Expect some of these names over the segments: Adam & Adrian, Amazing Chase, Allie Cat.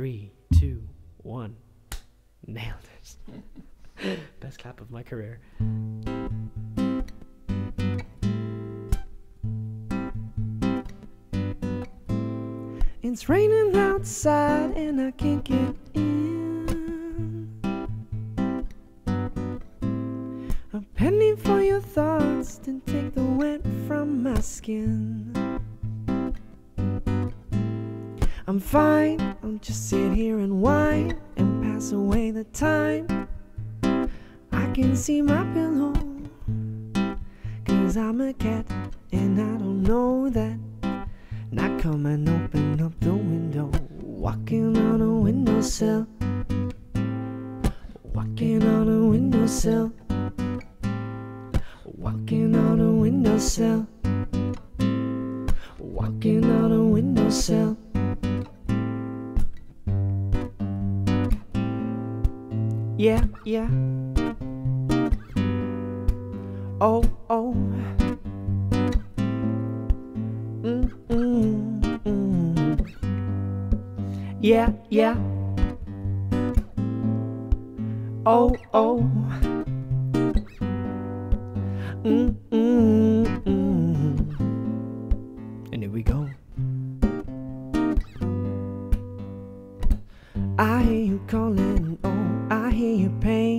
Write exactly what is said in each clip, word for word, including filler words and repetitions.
Three, two, one. Nailed it. Best clap of my career. It's raining outside and I can't get in. A penny for your thoughts to take the wet from my skin. I'm fine, I'll just sit here and whine and pass away the time. I can see my pillow, 'cause I'm a cat and I don't know that. And I come and open up the window, walking on a windowsill, walking on a windowsill, walking on a windowsill, walking on a windowsill. Yeah, yeah. Oh, oh. Mm, mm, mm. Yeah, yeah. Oh, oh. Mm, mm, mm. And here we go. I hear you calling, oh, I hear your pain.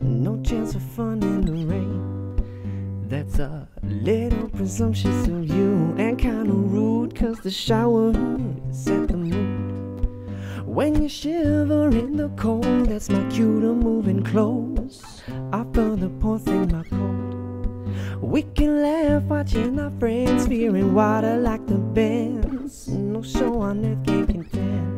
No chance of fun in the rain. That's a little presumptuous of you, and kinda rude, 'cause the shower set the mood. When you shiver in the cold, that's my cue to move in close. Offer the poor thing my coat. We can laugh watching our friends, fearing water like the bends. No show on earth can contend.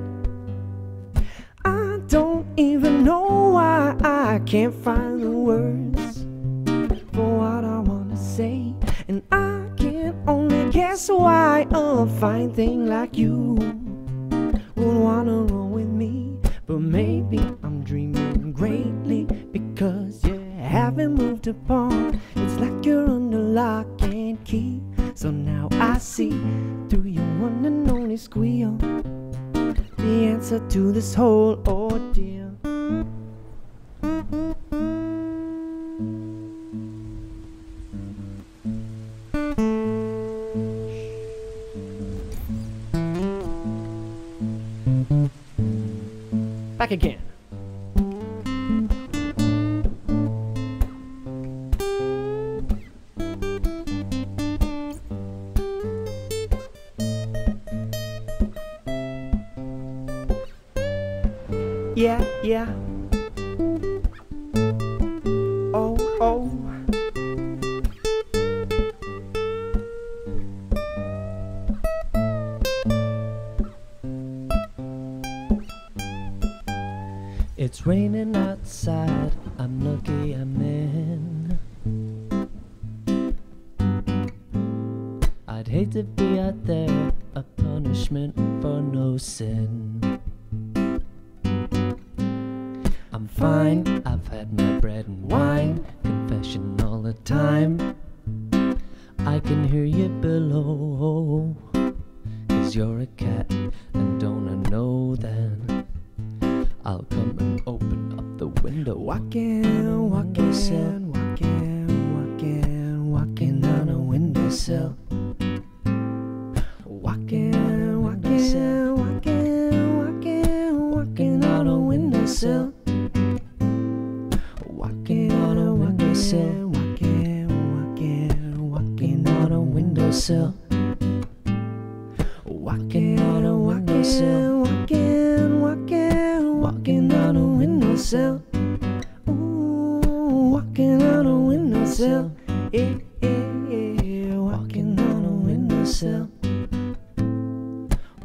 Don't even know why I can't find the words for what I wanna say, and I can only guess why a fine thing like you would wanna roll with me. But maybe I'm dreaming greatly, because you haven't moved upon. It's like you're under lock and key, so now I see through your one and only squeal the answer to this whole ordeal. Back again. Yeah, yeah. Oh, oh. It's raining outside, I'm lucky I'm in. I'd hate to be out there, a punishment for no sin. I'm fine, I've had my bread and wine, confession all the time. I can hear you below, 'cause you're a cat and don't I know that. I'll come and open up the window, walking, walking, walking, walking, walking on a windowsill, walking, walking, walking, walking, walking on a windowsill. Walking on a windowsill, walking, walking, walking on a windowsill. Walking on a windowsill, walking, walking, walking on a windowsill. Ooh, walking on a windowsill, yeah, yeah, yeah. Walking on a windowsill,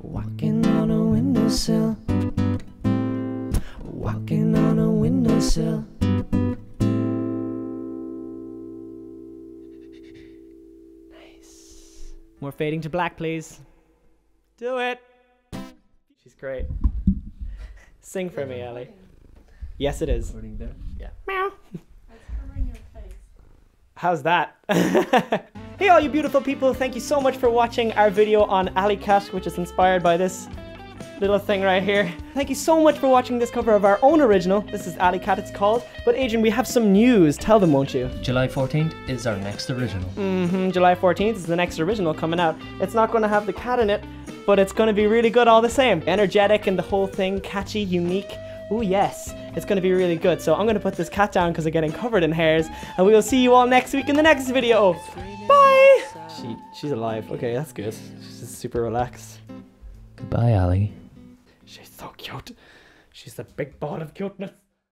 walking on a windowsill, walking on a windowsill. More fading to black, please. Do it. She's great. Sing for me, Allie. Yes, it is. Yeah. Meow. How's that? Hey, all you beautiful people. Thank you so much for watching our video on Allie Cat, which is inspired by this little thing right here. Thank you so much for watching this cover of our own original. This is Allie Cat, it's called. But Adrian, we have some news. Tell them, won't you? July fourteenth is our next original. Mm-hmm, July fourteenth is the next original coming out. It's not going to have the cat in it, but it's going to be really good all the same. Energetic and the whole thing, catchy, unique. Ooh, yes. It's going to be really good. So I'm going to put this cat down because I'm getting covered in hairs. And we will see you all next week in the next video. Bye! She, she's alive. Okay, that's good. She's just super relaxed. Goodbye, Allie. She's so cute. She's a big ball of cuteness.